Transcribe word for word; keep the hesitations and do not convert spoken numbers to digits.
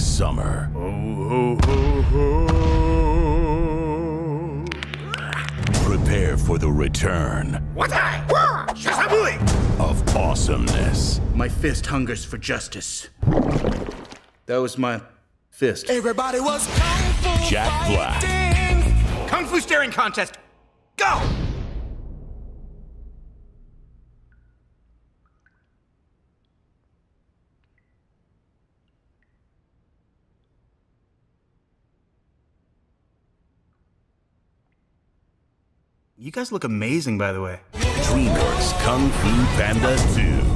like summer. Ho, ho, ho, ho. Prepare for the return of awesomeness. My fist hungers for justice. That was my fist. Everybody was Kung Fu Jack fighting. Black. Kung Fu staring contest. Go! You guys look amazing, by the way. DreamWorks Kung Fu Panda two.